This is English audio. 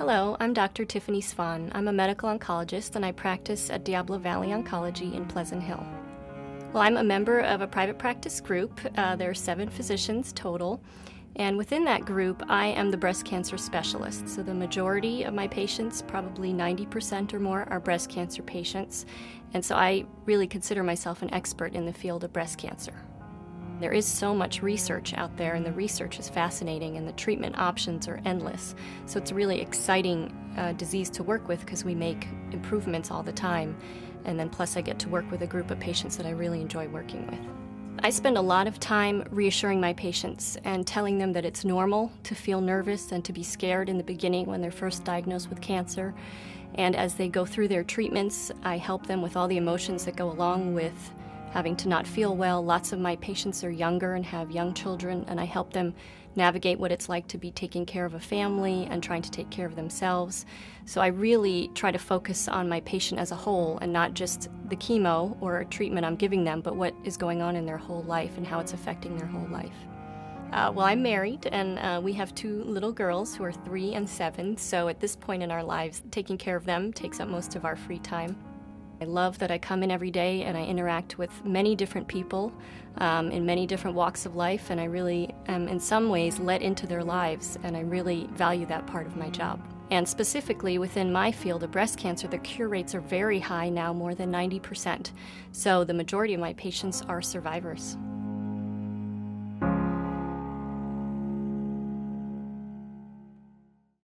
Hello, I'm Dr. Tiffany Svahn. I'm a medical oncologist and I practice at Diablo Valley Oncology in Pleasant Hill. Well, I'm a member of a private practice group. There are 7 physicians total. And within that group, I am the breast cancer specialist. So the majority of my patients, probably 90% or more, are breast cancer patients. And so I really consider myself an expert in the field of breast cancer. There is so much research out there, and the research is fascinating, and the treatment options are endless. So it's a really exciting disease to work with because we make improvements all the time. And then plus I get to work with a group of patients that I really enjoy working with. I spend a lot of time reassuring my patients and telling them that it's normal to feel nervous and to be scared in the beginning when they're first diagnosed with cancer. And as they go through their treatments, I help them with all the emotions that go along with having to not feel well. Lots of my patients are younger and have young children, and I help them navigate what it's like to be taking care of a family and trying to take care of themselves. So I really try to focus on my patient as a whole and not just the chemo or treatment I'm giving them, but what is going on in their whole life and how it's affecting their whole life. Well, I'm married, and we have 2 little girls who are 3 and 7, so at this point in our lives, taking care of them takes up most of our free time. I love that I come in every day and I interact with many different people in many different walks of life, and I really am in some ways let into their lives, and I really value that part of my job. And specifically within my field of breast cancer, the cure rates are very high now, more than 90%. So the majority of my patients are survivors.